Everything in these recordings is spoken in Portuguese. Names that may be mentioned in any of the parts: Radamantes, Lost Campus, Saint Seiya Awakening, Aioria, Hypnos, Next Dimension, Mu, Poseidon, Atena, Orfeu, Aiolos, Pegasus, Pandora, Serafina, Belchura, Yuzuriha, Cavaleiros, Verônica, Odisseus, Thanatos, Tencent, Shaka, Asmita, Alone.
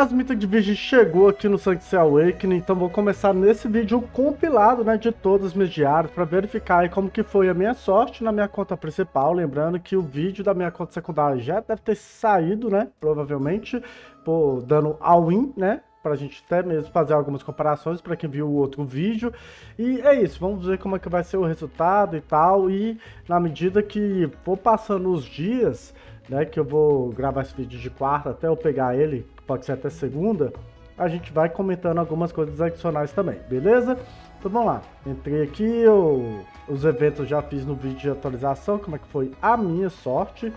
Asmita de Virgem chegou aqui no Saint Seiya Awakening, então vou começar nesse vídeo o compilado, né, de todos os meus diários para verificar aí como que foi a minha sorte na minha conta principal, lembrando que o vídeo da minha conta secundária já deve ter saído, né, provavelmente, por dando all-in, né, pra gente até mesmo fazer algumas comparações para quem viu o outro vídeo. E é isso, vamos ver como é que vai ser o resultado e tal, e na medida que for passando os dias, né, que eu vou gravar esse vídeo de quarta até eu pegar ele, pode ser até segunda, a gente vai comentando algumas coisas adicionais também, beleza? Então vamos lá, entrei aqui, os eventos já fiz no vídeo de atualização, como é que foi a minha sorte.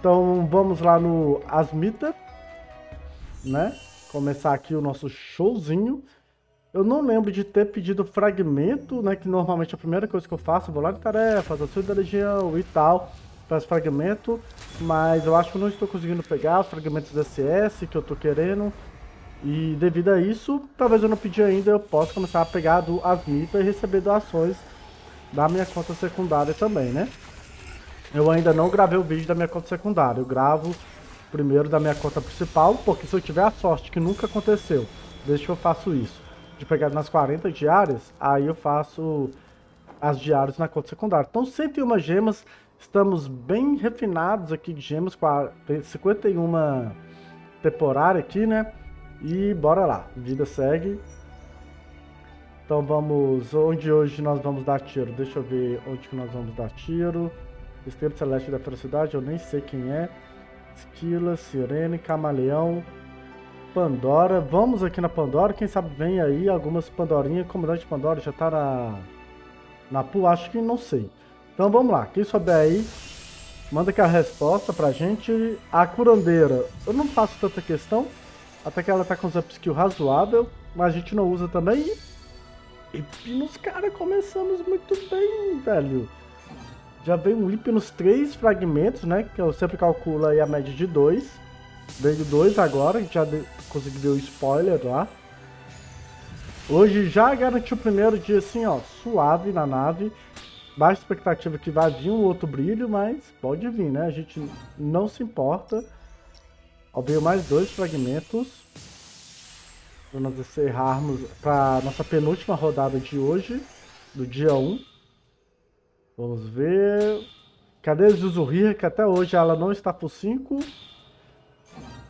Então vamos lá no Asmita, né, começar aqui o nosso showzinho. Eu não lembro de ter pedido fragmento, né, que normalmente é a primeira coisa que eu faço, eu vou lá de tarefas, a sua da legião e tal, faço fragmento, mas eu acho que não estou conseguindo pegar os fragmentos da SS que eu tô querendo, e devido a isso, talvez eu não pedi ainda, eu posso começar a pegar do Asmita e receber doações da minha conta secundária também, né? Eu ainda não gravei o vídeo da minha conta secundária, eu gravo primeiro da minha conta principal, porque se eu tiver a sorte, que nunca aconteceu, desde que eu faço isso, de pegar nas 40 diárias, aí eu faço as diárias na conta secundária. Então 101 gemas... Estamos bem refinados aqui de gemas, com 51 temporária aqui, né? E bora lá, vida segue. Então vamos, onde hoje nós vamos dar tiro? Deixa eu ver onde que nós vamos dar tiro. Estrela Celeste da Ferocidade, eu nem sei quem é. Esquila, Sirene, Camaleão, Pandora. Vamos aqui na Pandora, quem sabe vem aí algumas Pandorinhas. Comandante Pandora já tá na pool, acho que não sei. Então vamos lá, quem souber aí, manda aqui a resposta pra gente. A curandeira, eu não faço tanta questão, até que ela tá com os upskill razoável, mas a gente não usa também. E nos caras começamos muito bem, velho. Já veio um hip nos 3 fragmentos, né, que eu sempre calculo aí a média de 2. Veio 2 agora, a gente já consegui ver o spoiler lá. Hoje já garantiu o primeiro dia assim, ó, suave na nave. Baixa expectativa que vai vir um outro brilho, mas pode vir, né? A gente não se importa. Ó, veio mais 2 fragmentos para nós encerrarmos para nossa penúltima rodada de hoje, do dia 1. Vamos ver. Cadê a Yuzuriha, que até hoje ela não está por 5.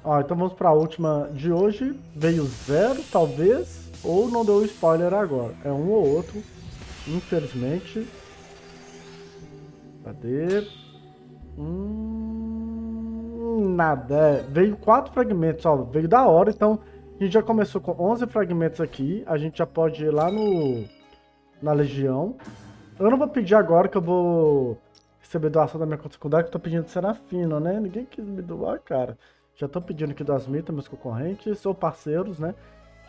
Ó, então vamos para a última de hoje. Veio 0, talvez, ou não deu spoiler agora. É um ou outro, infelizmente. Cadê? Nada. É, veio 4 fragmentos, ó. Veio da hora, então a gente já começou com 11 fragmentos aqui. A gente já pode ir lá na Legião. Eu não vou pedir agora que eu vou receber doação da minha conta secundária, que eu tô pedindo de Serafina, né? Ninguém quis me doar, cara. Já tô pedindo aqui das mitas, meus concorrentes, ou parceiros, né?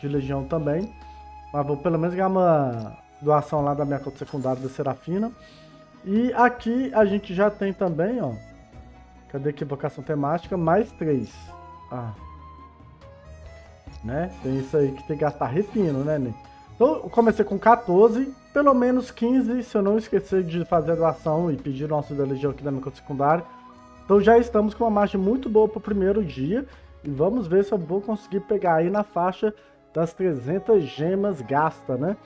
De Legião também. Mas vou pelo menos ganhar uma doação lá da minha conta secundária da Serafina. E aqui a gente já tem também, ó, cadê aqui, vocação temática, mais 3. Ah, né, tem isso aí que tem que gastar refino, né, né? Então eu comecei com 14, pelo menos 15, se eu não esquecer de fazer a doação e pedir nosso da Legião aqui da minha conta secundária. Então já estamos com uma margem muito boa pro primeiro dia, e vamos ver se eu vou conseguir pegar aí na faixa das 300 gemas gasta, né?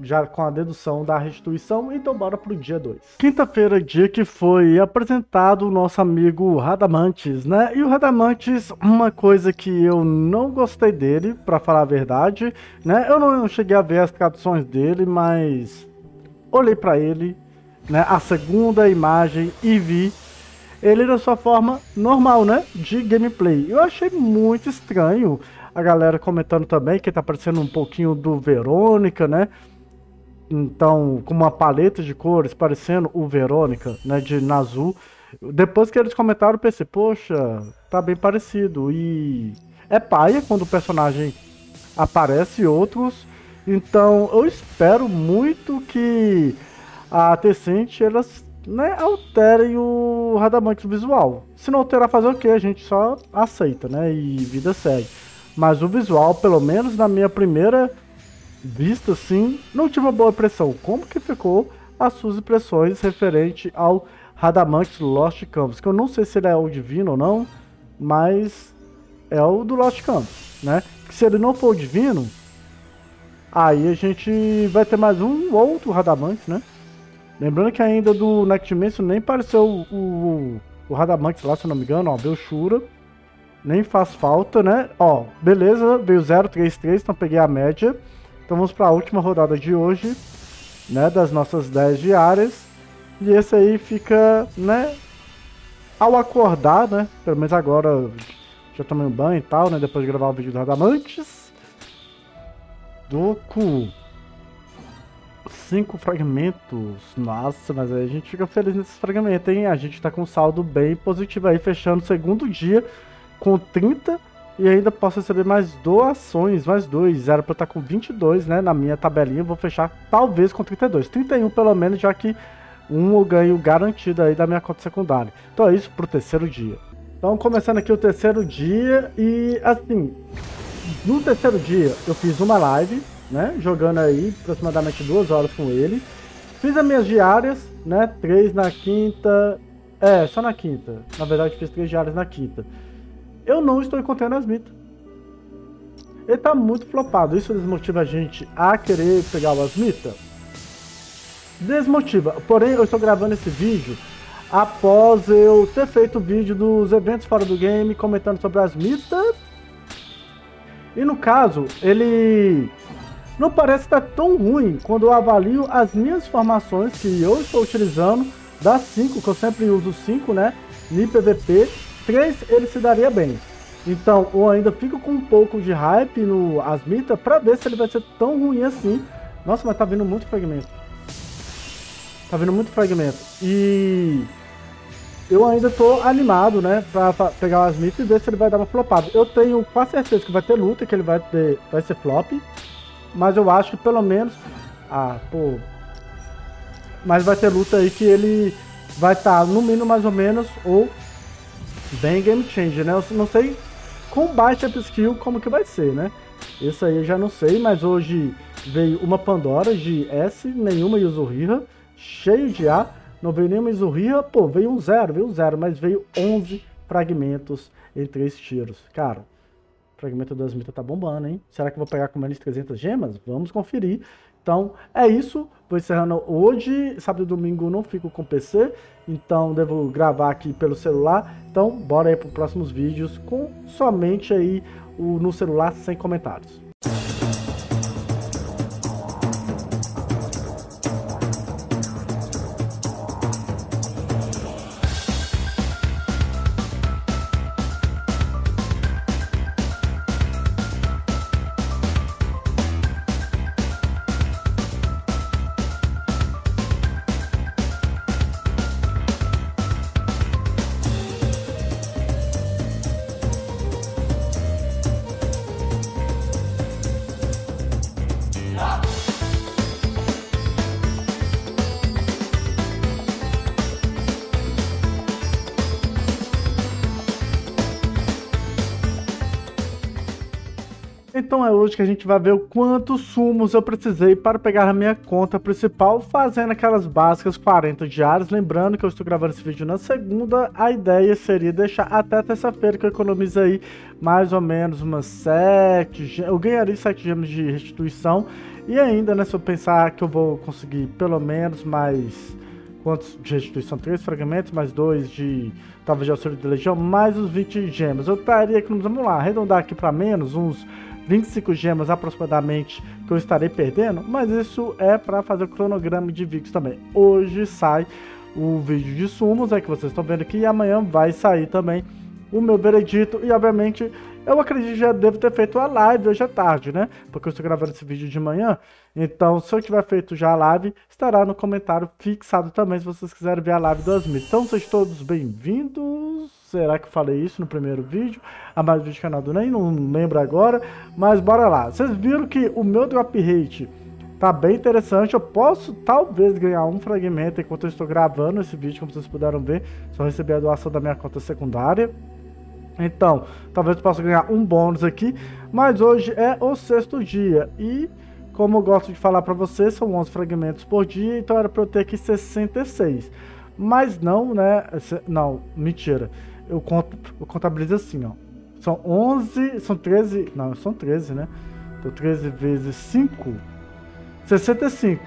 Já com a dedução da restituição. Então bora pro dia 2. Quinta-feira, dia que foi apresentado o nosso amigo Radamantes, né? E o Radamantes, uma coisa que eu não gostei dele, pra falar a verdade, né? Eu não cheguei a ver as traduções dele, mas olhei pra ele, né? A segunda imagem e vi ele na sua forma normal, né? De gameplay. Eu achei muito estranho. A galera comentando também que tá parecendo um pouquinho do Verônica, né? Então, com uma paleta de cores parecendo o Verônica, né? De azul. Depois que eles comentaram, eu pensei, poxa, tá bem parecido. E é paia quando o personagem aparece e outros. Então, eu espero muito que a Tencent, elas, né, alterem o Radamantes visual. Se não alterar, fazer o quê? A gente só aceita, né? E vida segue. Mas o visual, pelo menos na minha primeira vista, assim, não tive uma boa impressão. Como que ficou as suas impressões referente ao Radamantes Lost Campus? Que eu não sei se ele é o divino ou não, mas é o do Lost Campus, né? Que se ele não for divino, aí a gente vai ter mais um outro Radamantes, né? Lembrando que ainda do Next Dimension nem pareceu o Radamantes lá, se não me engano, ó, Belchura. Nem faz falta, né? Ó, beleza, veio 033, então peguei a média. Então vamos para a última rodada de hoje, né? Das nossas 10 diárias. E esse aí fica, né? Ao acordar, né? Pelo menos agora já tomei um banho e tal, né? Depois de gravar o vídeo do Radamantes. Doku. 5 fragmentos, nossa, mas aí a gente fica feliz nesses fragmentos, hein? A gente tá com um saldo bem positivo aí, fechando o segundo dia com 30 e ainda posso receber mais doações, mais 2, era pra eu estar com 22, né? Na minha tabelinha, eu vou fechar talvez com 32, 31 pelo menos, já que um eu ganho garantido aí da minha conta secundária. Então é isso pro terceiro dia. Então começando aqui o terceiro dia e assim, no terceiro dia eu fiz uma live, né, jogando aí aproximadamente 2 horas com ele. Fiz as minhas diárias, né, 3 na quinta, só na quinta. Na verdade fiz 3 diárias na quinta. Eu não estou encontrando Asmita. Ele tá muito flopado, isso desmotiva a gente a querer pegar o Asmita. Desmotiva, porém eu estou gravando esse vídeo após eu ter feito o vídeo dos eventos fora do game, comentando sobre Asmita. E no caso, ele... não parece estar tão ruim quando eu avalio as minhas formações que eu estou utilizando, das 5, que eu sempre uso 5, né? Em PVP, 3 ele se daria bem. Então eu ainda fico com um pouco de hype no Asmita para ver se ele vai ser tão ruim assim. Nossa, mas tá vindo muito fragmento. Tá vindo muito fragmento. E eu ainda tô animado, né? Pra pegar o Asmita e ver se ele vai dar uma flopada. Eu tenho quase certeza que vai ter luta, que ele vai ser flop. Mas eu acho que pelo menos... ah, pô... mas vai ter luta aí que ele vai estar no mínimo mais ou menos, ou bem game changer, né? Eu não sei com baixa upskill como que vai ser, né? Isso aí eu já não sei, mas hoje veio uma Pandora de S, nenhuma Yuzuriha, cheio de A, não veio nenhuma Yuzuriha, pô, veio um zero, mas veio 11 fragmentos em 3 tiros, cara. O fragmento do Asmita tá bombando, hein? Será que eu vou pegar com menos de 300 gemas? Vamos conferir. Então, é isso. Vou encerrando hoje. Sábado e domingo não fico com PC, então devo gravar aqui pelo celular. Então, bora aí para os próximos vídeos com somente aí no celular, sem comentários. Então é hoje que a gente vai ver o quantos sumos eu precisei para pegar a minha conta principal, fazendo aquelas básicas 40 diárias. Lembrando que eu estou gravando esse vídeo na segunda, a ideia seria deixar até terça-feira, que eu economizo aí mais ou menos umas 7, eu ganharia 7 gemas de restituição. E ainda, né, se eu pensar que eu vou conseguir pelo menos mais... quantos de restituição? 3 fragmentos, mais 2 de... talvez de auxílio de legião, mais os 20 gemas. Eu estaria aqui, vamos lá, arredondar aqui para menos, uns 25 gemas aproximadamente que eu estarei perdendo, mas isso é para fazer o cronograma de vídeos também. Hoje sai o vídeo de sumos, que vocês estão vendo aqui, e amanhã vai sair também o meu veredito. E obviamente eu acredito que já devo ter feito a live hoje à tarde, né? Porque eu estou gravando esse vídeo de manhã, então se eu tiver feito já a live, estará no comentário fixado também, se vocês quiserem ver a live do Asmita. Então sejam todos bem-vindos. Será que eu falei isso no primeiro vídeo? A mais vídeo do canal do NEM, não lembro agora. Mas bora lá. Vocês viram que o meu drop rate tá bem interessante. Eu posso talvez ganhar um fragmento enquanto eu estou gravando esse vídeo, como vocês puderam ver. Só recebi a doação da minha conta secundária. Então, talvez eu possa ganhar um bônus aqui. Mas hoje é o 6º dia. E como eu gosto de falar para vocês, são 11 fragmentos por dia. Então era para eu ter aqui 66. Mas não, né? Não, mentira. Eu contabilizo assim, ó. São 11, são 13, não, são 13, né? Então 13 vezes 5, 65.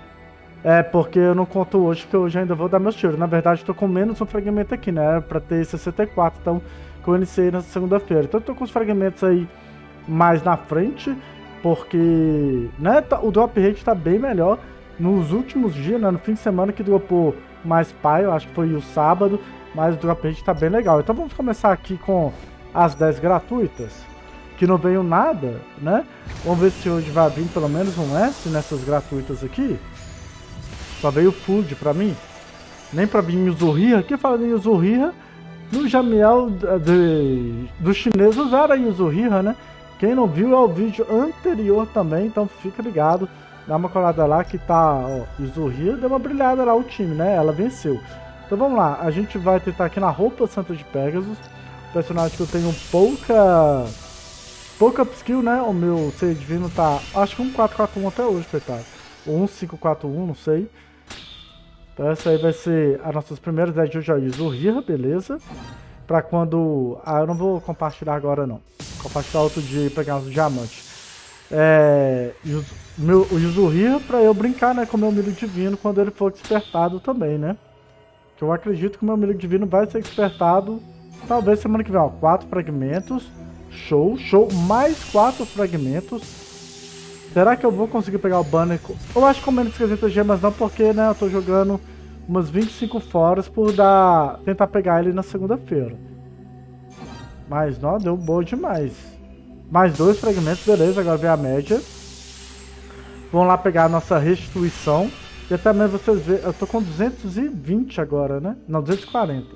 É, porque eu não conto hoje, porque hoje ainda vou dar meus tiros. Na verdade, eu tô com menos um fragmento aqui, né? Pra ter 64, então, que eu iniciei na segunda-feira. Então eu tô com os fragmentos aí mais na frente, porque, né, o drop rate tá bem melhor. Nos últimos dias, né, no fim de semana que dropou mais pai, eu acho que foi o sábado, mas o drop rate tá bem legal. Então vamos começar aqui com as 10 gratuitas, que não veio nada, né? Vamos ver se hoje vai vir pelo menos um S nessas gratuitas aqui. Só veio food pra mim, nem pra vir Yuzuriha. Quem fala de Yuzuriha? No Jamiel do chinês usaram a Yuzuriha, né? Quem não viu é o vídeo anterior também, então fica ligado. Dá uma colada lá que tá, ó, Yuzuriha deu uma brilhada lá o time, né? Ela venceu. Então vamos lá, a gente vai tentar aqui na roupa santa de Pegasus. Personagem que eu tenho pouca skill, né? O meu ser divino tá, acho que 1441 até hoje, coitado. Ou 1541, não sei. Então essa aí vai ser as nossas primeiras 10 de hoje, a Yuzuriha, beleza? Pra quando... Ah, eu não vou compartilhar agora não. Compartilhar outro dia e pegar uns diamantes. O Yuzuriha pra eu brincar, né, com o meu milho divino quando ele for despertado também, né? Que eu acredito que o meu milho divino vai ser despertado talvez semana que vem, ó. 4 fragmentos. Show, show. Mais 4 fragmentos. Será que eu vou conseguir pegar o banner? Eu acho que com menos 300 gemas não, porque, né, eu tô jogando umas 25 foras por dar... tentar pegar ele na segunda-feira. Mas, não, deu bom demais. Mais 2 fragmentos, beleza, agora vem a média. Vamos lá pegar a nossa restituição. E até mesmo vocês verem, eu tô com 220 agora, né? Não, 240.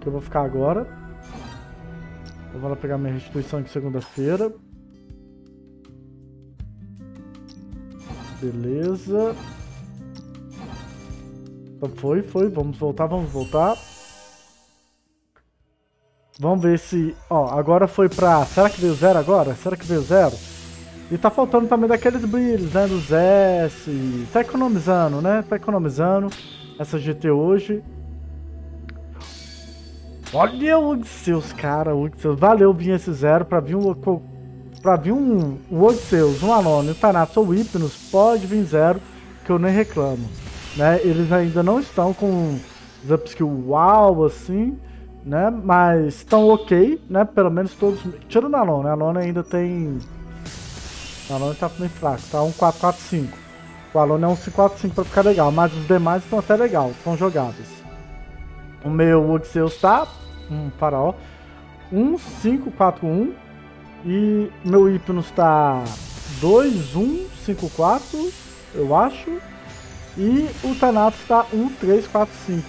Que eu vou ficar agora. Eu vou lá pegar minha restituição de segunda-feira. Beleza. Então foi, vamos voltar. Vamos ver se... Ó, agora foi pra... Será que veio zero agora? Será que veio zero? E tá faltando também daqueles brilhos, né? Dos S... Tá economizando, né? Tá economizando essa GT hoje. Olha o Odisseus, cara. O Odisseus. Valeu vir esse zero pra vir um... Odisseus, um Alone, um Thanatos ou Hypnos. Pode vir zero, que eu nem reclamo. Né? Eles ainda não estão com os upskill wow, assim... Né? Mas estão ok, né? Pelo menos todos. Tira o Alone, né? A Alone ainda tem. A Alone tá meio fraco, tá 1445. O Alone é 1545 pra ficar legal, mas os demais estão até legal, estão jogáveis. O meu Odisseus tá. Faraó. 1541. E meu Hypnos tá 2154, eu acho. E o Thanatos tá 1345.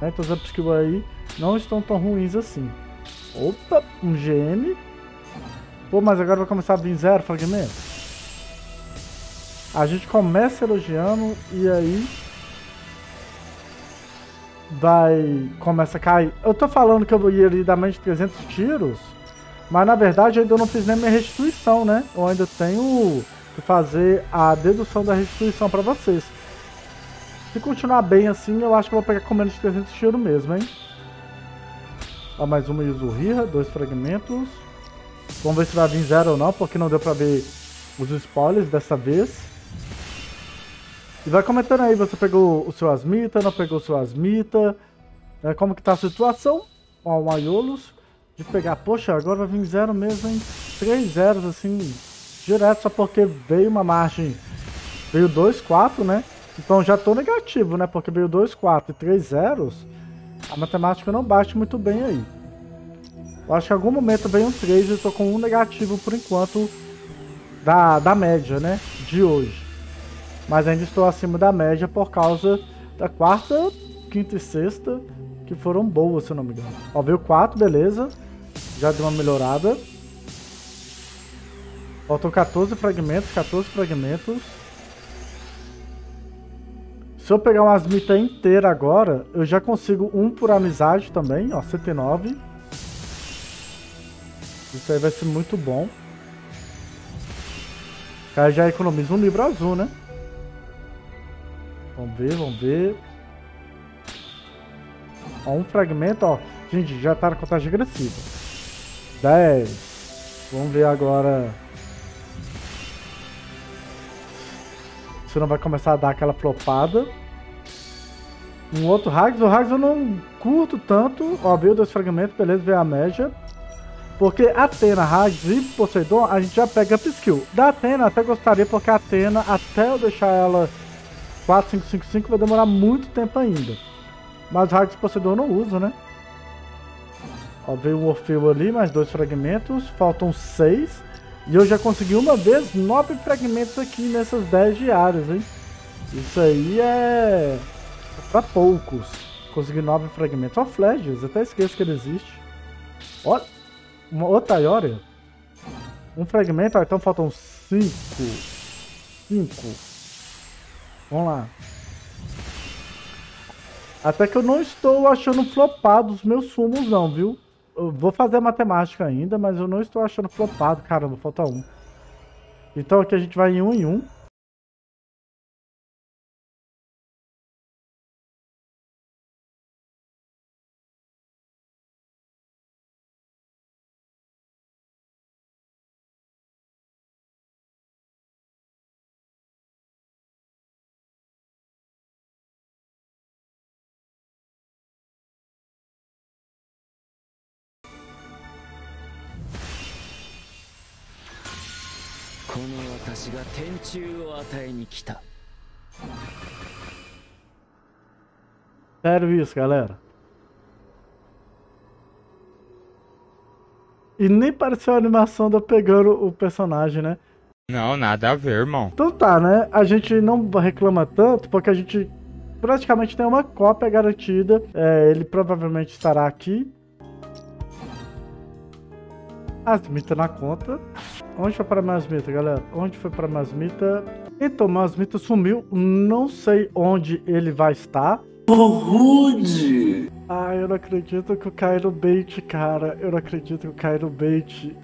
Né? Então os upskills aí. Não estão tão ruins assim. Opa, um GM. Pô, mas agora vai começar a vir zero fragmento. A gente começa elogiando e aí vai... começa a cair. Eu tô falando que eu ia ali dar mais de 300 tiros, mas na verdade eu ainda não fiz nem minha restituição, né? Eu ainda tenho que fazer a dedução da restituição pra vocês. Se continuar bem assim, eu acho que eu vou pegar com menos de 300 tiros mesmo, hein? Ó, mais uma Yuzuriha, 2 fragmentos. Vamos ver se vai vir zero ou não, porque não deu pra ver os spoilers dessa vez. E vai comentando aí, você pegou o seu Asmita, não pegou o seu Asmita, né? Como que tá a situação? Ó, um Aiolos de pegar, poxa, agora vai vir zero mesmo, hein? 3 zeros assim, direto, só porque veio uma margem, veio 2, 4, né? Então já tô negativo, né? Porque veio 2, 4 e 3 zeros. A matemática não bate muito bem aí. Eu acho que em algum momento veio um 3 e eu tô com um negativo por enquanto da média, né? De hoje. Mas ainda estou acima da média por causa da quarta, quinta e sexta, que foram boas, se eu não me engano. Ó, veio 4, beleza. Já deu uma melhorada. Faltam 14 fragmentos. Se eu pegar uma Asmita inteira agora, eu já consigo um por amizade também, ó, 109. Isso aí vai ser muito bom. O cara já economiza um livro azul, né? Vamos ver. Ó, um fragmento, ó. Gente, já tá na contagem regressiva. 10. Vamos ver agora. Senão vai começar a dar aquela flopada. Um outro Hags. O Hags eu não curto tanto. Ó, veio dois fragmentos, beleza, veio a média. Porque Atena, Hags e Poseidon, a gente já pega up skill. Da Atena até gostaria, porque a Atena, até eu deixar ela 4, 5, 5, 5, vai demorar muito tempo ainda. Mas Hags e Poseidon eu não uso, né? Ó, veio um Orfeu ali, mais dois fragmentos. Faltam 6. E eu já consegui uma vez 9 fragmentos aqui nessas 10 diárias, hein? Isso aí é pra poucos. Consegui 9 fragmentos. Ó, Fledges, até esqueço que ele existe. Ó, uma outra Aioria. Um fragmento, ó, então faltam 5. 5. Vamos lá. Até que eu não estou achando flopado os meus sumos não, viu? Eu vou fazer matemática ainda, mas eu não estou achando flopado. Caramba, falta 1. Então aqui a gente vai em 1 em 1. Sério isso, galera. E nem pareceu a animação da pegando o personagem, né? Não, nada a ver, irmão. Então tá, né? A gente não reclama tanto, porque a gente praticamente tem uma cópia garantida. É, ele provavelmente estará aqui. Asmita na conta. Onde foi para mais mita, galera? Onde foi para mais mita? Então, mais mita sumiu. Não sei onde ele vai estar. Rude! Ah, eu não acredito que eu caí no bait, cara. Eu não acredito que eu caí no bait.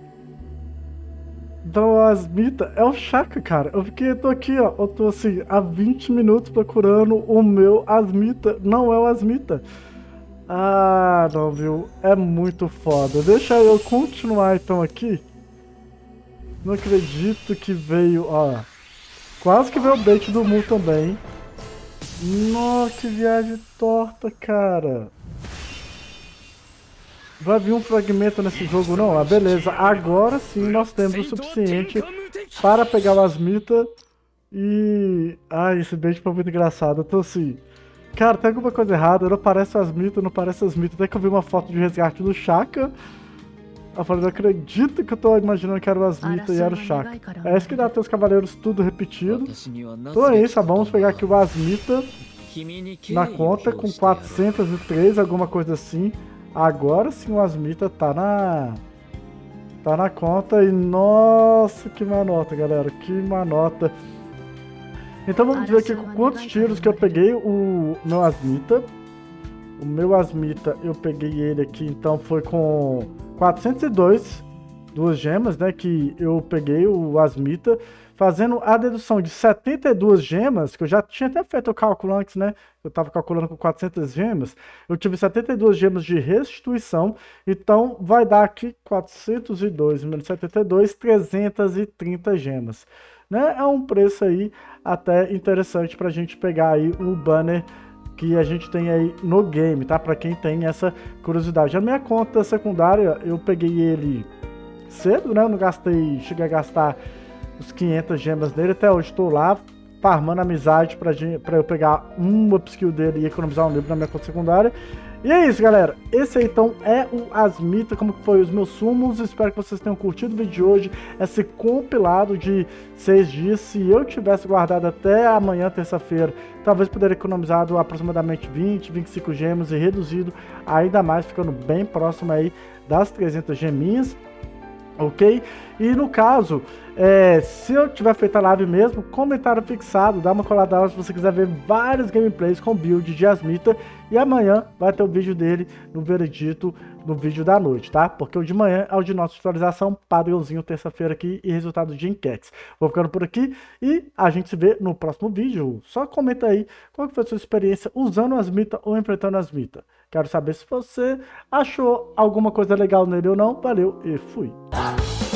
Então, as mitas é o Shaka, cara. Eu tô aqui, ó. Eu tô assim, há 20 minutos procurando o meu Asmita. Não é o Asmita. Ah, não, viu? É muito foda. Deixa eu continuar, então, aqui. Não acredito que veio, ó. Quase que veio o bait do Mu também. Nossa, que viagem torta, cara. Vai vir um fragmento nesse jogo, não? Ah, beleza. Agora sim nós temos o suficiente para pegar o Asmita. E... ai, esse bait foi muito engraçado. Eu tô assim... cara, tem alguma coisa errada. Não parece o Asmita, não parece o Asmita. Até que eu vi uma foto de resgate do Shaka. Eu falei, não acredito que eu tô imaginando que era o Asmita e era o Shaka. É isso que dá ter os cavaleiros tudo repetido. Então é isso, vamos pegar aqui o Asmita na conta com 403, alguma coisa assim. Agora sim o Asmita tá na conta e nossa, que manota, galera, que manota. Então vamos ver aqui com quantos tiros que eu peguei o meu Asmita. O meu Asmita, eu peguei ele aqui, então foi com 402, 2 gemas, né, que eu peguei o Asmita, fazendo a dedução de 72 gemas, que eu já tinha até feito o cálculo antes, né, eu tava calculando com 400 gemas, eu tive 72 gemas de restituição, então vai dar aqui 402 menos 72, 330 gemas, né, é um preço aí até interessante pra gente pegar aí o banner que a gente tem aí no game, tá? Pra quem tem essa curiosidade. A minha conta secundária, eu peguei ele cedo, né? Eu não gastei, cheguei a gastar os 500 gemas dele. Até hoje estou lá farmando amizade pra eu pegar um upskill dele e economizar um livro na minha conta secundária. E é isso, galera. Esse aí, então, é o Asmita, como que foi os meus sumos. Espero que vocês tenham curtido o vídeo de hoje, esse compilado de 6 dias. Se eu tivesse guardado até amanhã, terça-feira, talvez poderia economizado aproximadamente 20, 25 gemas e reduzido ainda mais, ficando bem próximo aí das 300 geminhas. Ok? E no caso, se eu tiver feito a live mesmo, comentário fixado, dá uma colada lá se você quiser ver vários gameplays com build de Asmita. E amanhã vai ter o vídeo dele no veredito, no vídeo da noite, tá? Porque o de manhã é o de nossa atualização, padrãozinho, terça-feira aqui e resultado de enquetes. Vou ficando por aqui e a gente se vê no próximo vídeo. Só comenta aí qual que foi a sua experiência usando Asmita ou enfrentando Asmita. Quero saber se você achou alguma coisa legal nele ou não. Valeu e fui!